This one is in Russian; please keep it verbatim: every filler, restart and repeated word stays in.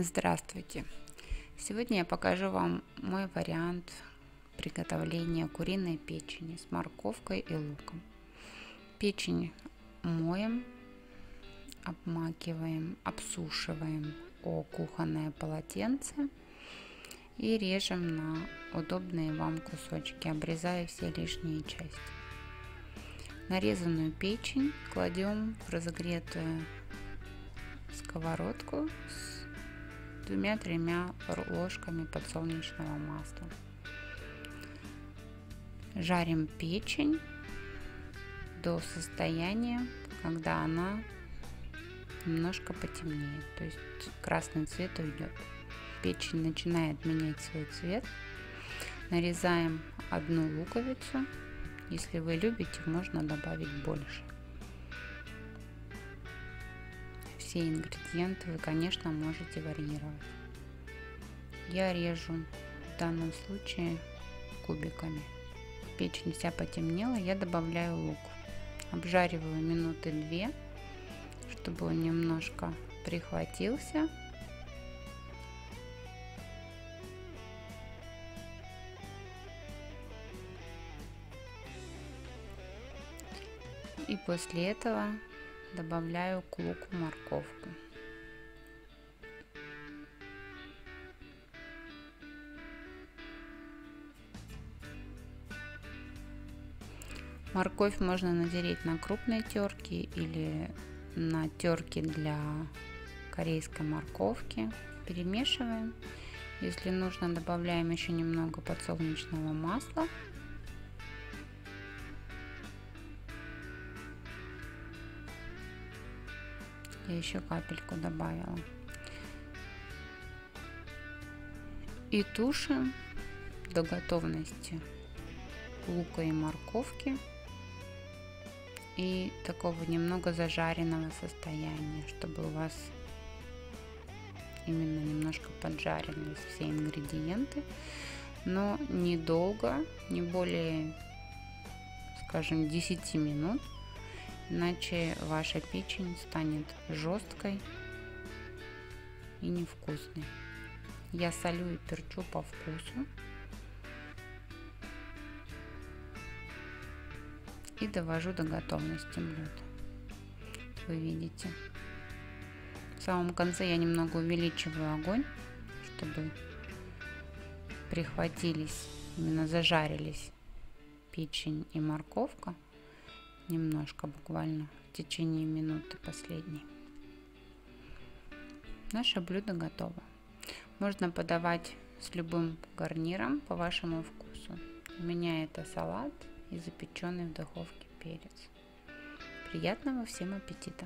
Здравствуйте! Сегодня я покажу вам мой вариант приготовления куриной печени с морковкой и луком. Печень моем, обмакиваем, обсушиваем о кухонное полотенце и режем на удобные вам кусочки, обрезая все лишние части. Нарезанную печень кладем в разогретую сковородку с двумя-тремя ложками подсолнечного масла. Жарим печень до состояния, когда она немножко потемнеет, то есть красный цвет уйдет. Печень начинает менять свой цвет. Нарезаем одну луковицу. Если вы любите, можно добавить больше. Все ингредиенты вы, конечно, можете варьировать. Я режу в данном случае кубиками. Печень вся потемнела, я добавляю лук. Обжариваю минуты две, чтобы он немножко прихватился. И после этого добавляю к луку морковку. Морковь можно натереть на крупной терке или на терке для корейской морковки. Перемешиваем. Если нужно, добавляем еще немного подсолнечного масла. Я еще капельку добавила. И тушим до готовности лука и морковки и такого немного зажаренного состояния, чтобы у вас именно немножко поджарились все ингредиенты, но недолго, не более, скажем, десяти минут. Иначе ваша печень станет жесткой и невкусной. Я солю и перчу по вкусу. И довожу до готовности блюда. Вы видите. В самом конце я немного увеличиваю огонь, чтобы прихватились, именно зажарились печень и морковка. Немножко, буквально в течение минуты последней. Наше блюдо готово. Можно подавать с любым гарниром по вашему вкусу. У меня это салат и запеченный в духовке перец. Приятного всем аппетита!